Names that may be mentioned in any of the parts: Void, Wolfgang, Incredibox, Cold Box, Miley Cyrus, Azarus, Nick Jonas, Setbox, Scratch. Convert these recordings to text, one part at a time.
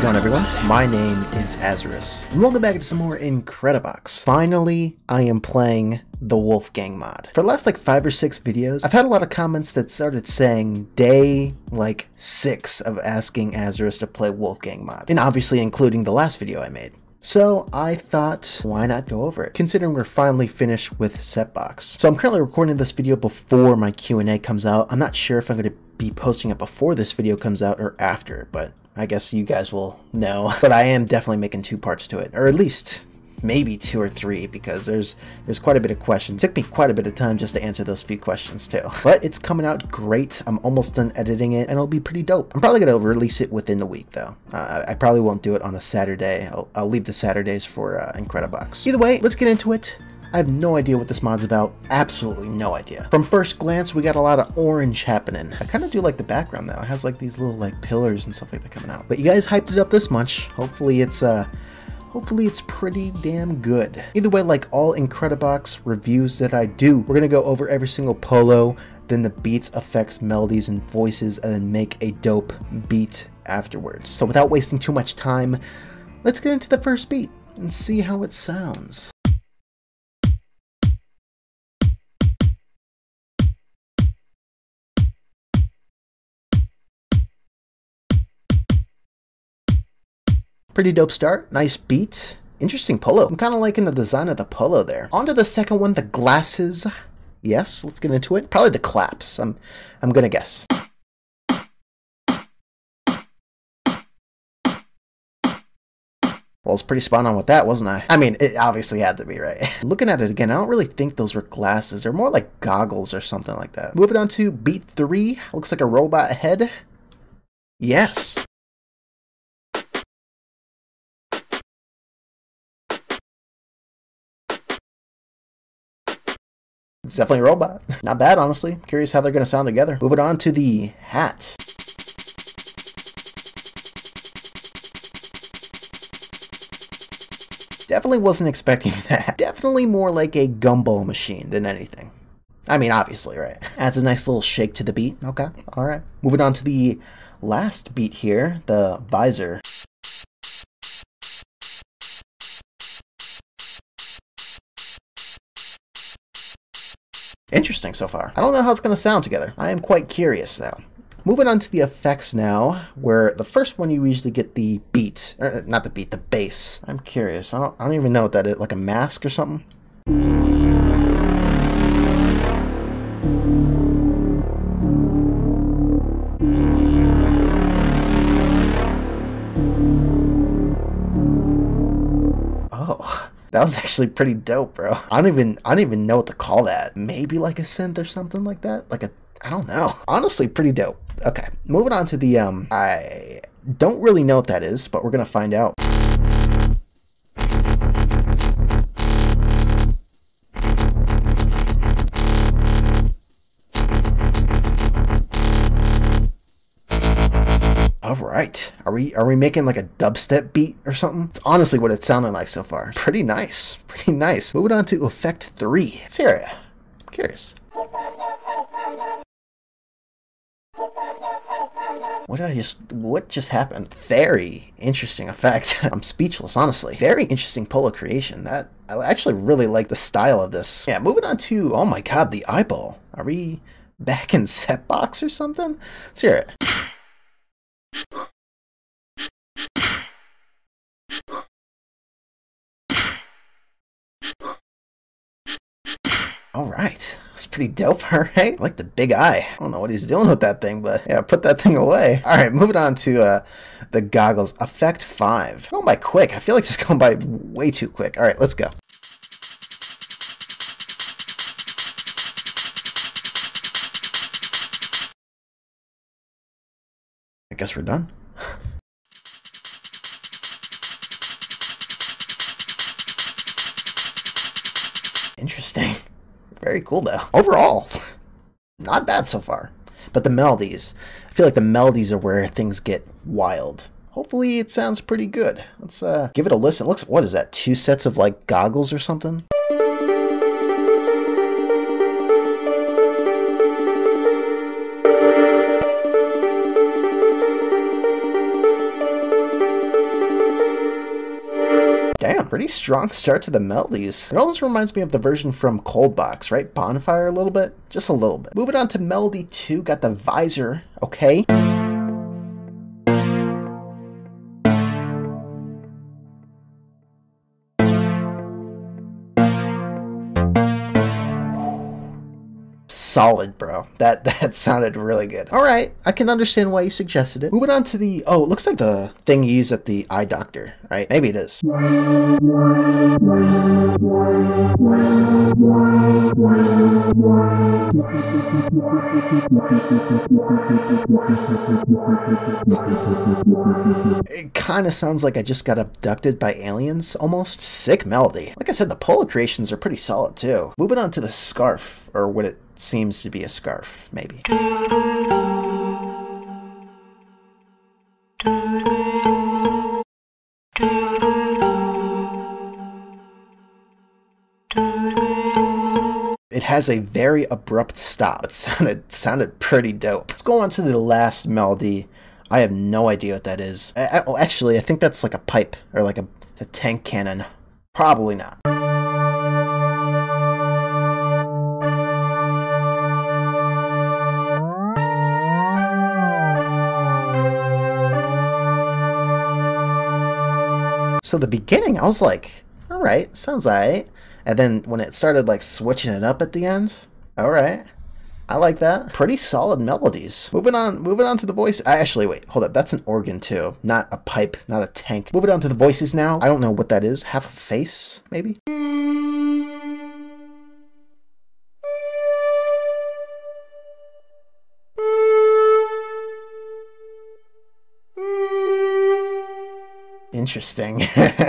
it going, everyone? My name is Azarus. Welcome back to some more Incredibox. Finally, I am playing the Wolfgang mod. For the last like 5 or 6 videos, I've had a lot of comments that started saying day like 6 of asking Azarus to play Wolfgang mod, and obviously including the last video I made. So I thought, why not go over it, considering we're finally finished with Setbox. So I'm currently recording this video before my Q&A comes out. I'm not sure if I'm going to be posting it before this video comes out or after, but I guess you guys will know. But I am definitely making 2 parts to it, or at least maybe 2 or 3, because there's quite a bit of questions. It took me quite a bit of time just to answer those few questions too. But it's coming out great. I'm almost done editing it, and it'll be pretty dope. I'm probably gonna release it within the week though. I probably won't do it on a Saturday. I'll leave the Saturdays for Incredibox. Either way, let's get into it. I have no idea what this mod's about. Absolutely no idea. From first glance, we got a lot of orange happening. I kind of do like the background though. It has like these little like pillars and stuff like that coming out. But you guys hyped it up this much. Hopefully it's pretty damn good. Either way, like all Incredibox reviews that I do, we're gonna go over every single polo, then the beats, effects, melodies, and voices, and then make a dope beat afterwards. So without wasting too much time, let's get into the first beat and see how it sounds. Pretty dope start, nice beat, interesting polo. I'm kind of liking the design of the polo there. On to the second one, the glasses. Yes, let's get into it. Probably the claps, I'm gonna guess. Well, I was pretty spot on with that, wasn't I? I mean, it obviously had to be, right? Looking at it again, I don't really think those were glasses. They're more like goggles or something like that. Moving on to beat 3, looks like a robot head. Yes. It's definitely a robot. Not bad, honestly. Curious how they're gonna sound together. Moving on to the hat. Definitely wasn't expecting that. Definitely more like a gumball machine than anything. I mean, obviously, right? Adds a nice little shake to the beat. Okay, all right. Moving on to the last beat here, the visor. Interesting so far. I don't know how it's going to sound together. I am quite curious though. Moving on to the effects now, where the first one you usually get the beat, or not the beat, the bass. I'm curious. I don't even know what that is, like a mask or something? That was actually pretty dope, bro. I don't even know what to call that. Maybe like a synth or something like that? Like a, I don't know. Honestly, pretty dope. Okay, moving on to the, I don't really know what that is, but we're gonna find out. All right, are we making like a dubstep beat or something? It's honestly what it's sounding like so far. Pretty nice, pretty nice. Moving on to effect 3. Syria, I'm curious. What just happened? Very interesting effect. I'm speechless, honestly. Very interesting polo creation. That I actually really like the style of this. Yeah, moving on to, oh my God, the eyeball. Are we back in Setbox or something? Let's hear it. All right, that's pretty dope, all right? I like the big eye. I don't know what he's doing with that thing, but yeah, put that thing away. All right, moving on to the goggles, effect 5. Going by quick, I feel like it's going by way too quick. All right, let's go. I guess we're done. Interesting. Very cool though. Overall, not bad so far. But the melodies, I feel like the melodies are where things get wild. Hopefully it sounds pretty good. Let's give it a listen. It looks, what is that, 2 sets of like goggles or something? pretty strong start to the melodies. It almost reminds me of the version from Cold Box, right? Bonfire a little bit? Just a little bit. Moving on to melody 2, got the visor, okay? Solid, bro. That sounded really good. All right, I can understand why you suggested it. Moving on to the, oh, it looks like the thing you use at the eye doctor, right? Maybe it is. It kind of sounds like I just got abducted by aliens, almost. Sick melody. Like I said, the polo creations are pretty solid too. Moving on to the scarf, or what it seems to be a scarf, maybe. It has a very abrupt stop. It sounded pretty dope. Let's go on to the last melody. I have no idea what that is. Oh, actually, I think that's like a pipe or like a tank cannon. Probably not. So the beginning, I was like, all right, sounds all right. And then when it started like switching it up at the end, all right, I like that. Pretty solid melodies. Moving on to the voice. Actually, wait, hold up. That's an organ too. Not a pipe, not a tank. Moving on to the voices now. I don't know what that is. Half a face, maybe? Interesting.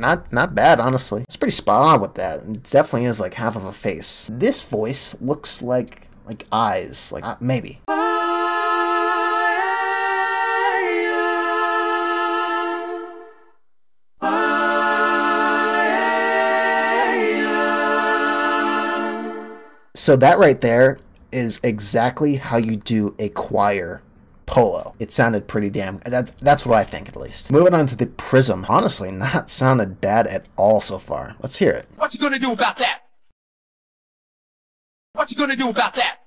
Not bad, honestly. It's pretty spot on with that. It definitely is like half of a face. This voice looks like eyes, like maybe. So that right there is exactly how you do a choir polo. It sounded pretty damn, that's what I think at least. Moving on to the prism, honestly not sounded bad at all so far. Let's hear it. What you gonna do about that? What you gonna do about that?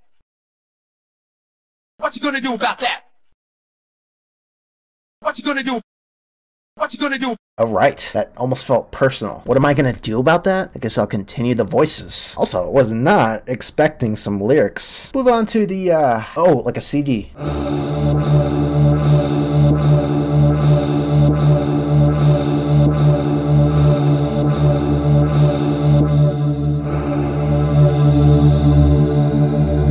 What you gonna do about that? What you gonna do? What you gonna do? All right, that almost felt personal. What am I gonna do about that? I guess I'll continue the voices. Also, I was not expecting some lyrics. Move on to the, oh, like a CD.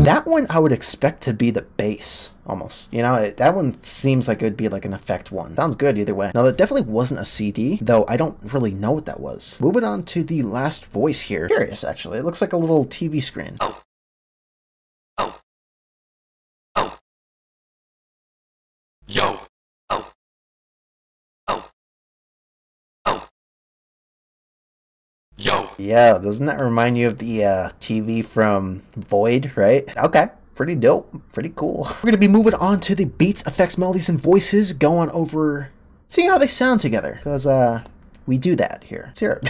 That one I would expect to be the bass, almost. You know, that one seems like it would be like an effect one. Sounds good either way. Now, that definitely wasn't a CD, though I don't really know what that was. Moving on to the last voice here. Curious, actually. It looks like a little TV screen. Oh. Oh. Oh. Yo. Oh. Oh. Oh. Yo. Yeah, doesn't that remind you of the TV from Void, right? Okay, pretty dope, pretty cool. We're gonna be moving on to the beats, effects, melodies, and voices, going over, seeing how they sound together, because we do that here. Let's hear it.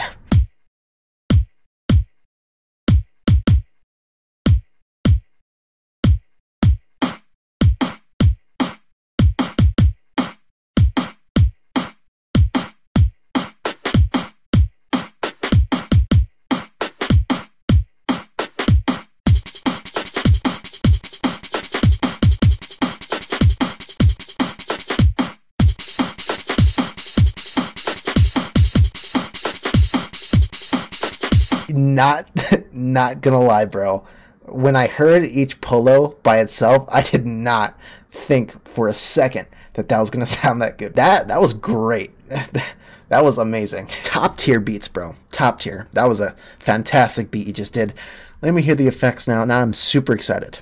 Not gonna lie, bro. When I heard each polo by itself, I did not think for a second that was gonna sound that good. That was great. That was amazing. Top tier beats, bro. Top tier. That was a fantastic beat you just did. Let me hear the effects now. Now I'm super excited.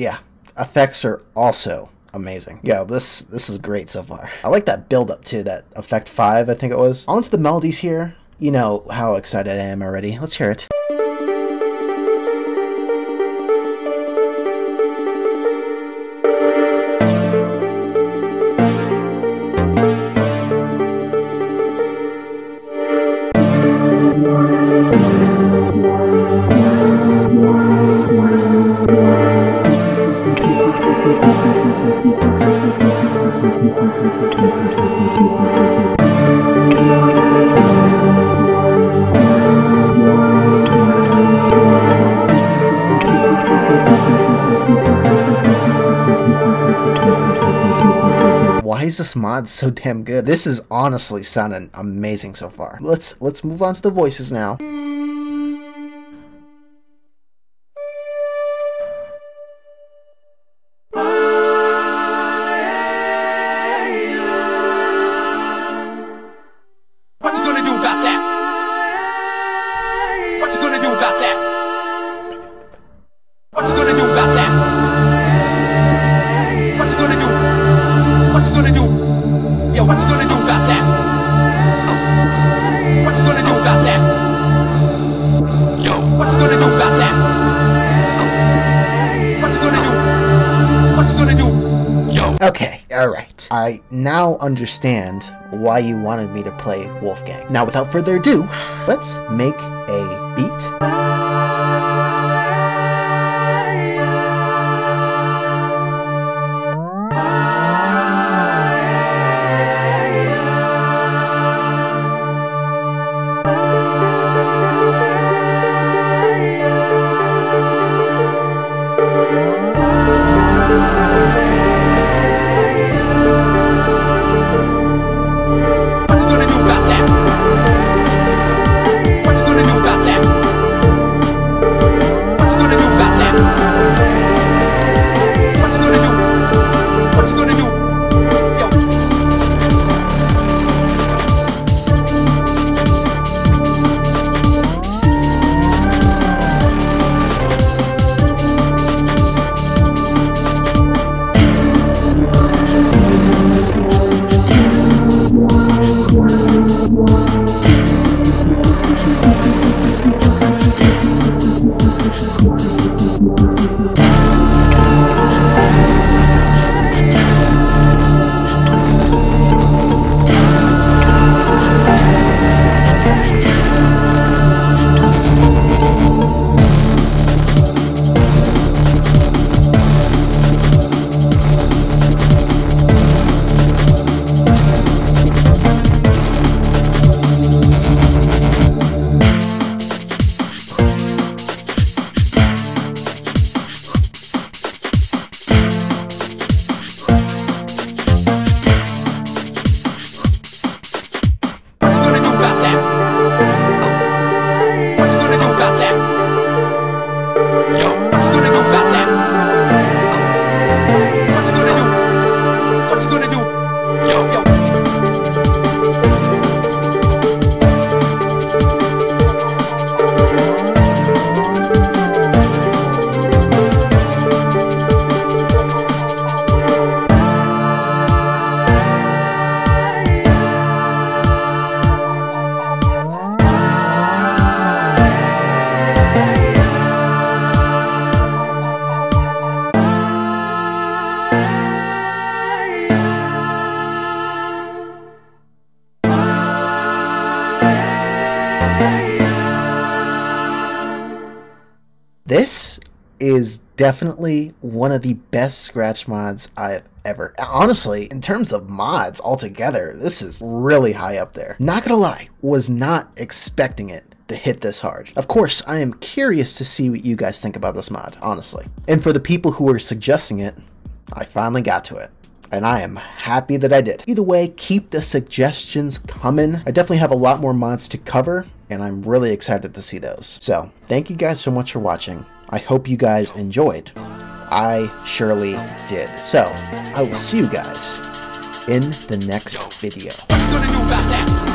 yeah, effects are also amazing. Yeah, this is great so far. I like that build up too, that effect 5, I think it was. On to the melodies here. You know how excited I am already. Let's hear it. Why is this mod so damn good? This is honestly sounding amazing so far. Let's move on to the voices now. What you gonna do about that? What you gonna do about that? What you gonna do about that? What you gonna do? What you gonna do? Yeah, what you gonna do about that? Oh. What you gonna do about that? Yo, what you gonna do about that? Oh. What you gonna do? What you gonna do? Yo. Okay, alright. I now understand why you wanted me to play Wolfgang. Now, without further ado, let's make a beat. This is definitely one of the best Scratch mods I've ever. Honestly, in terms of mods altogether, this is really high up there. Not gonna lie, was not expecting it to hit this hard. Of course, I am curious to see what you guys think about this mod, honestly. And for the people who were suggesting it, I finally got to it. And I am happy that I did. Either way, keep the suggestions coming. I definitely have a lot more mods to cover, and I'm really excited to see those. So, thank you guys so much for watching. I hope you guys enjoyed. I surely did. So, I will see you guys in the next video. What's gonna do about that?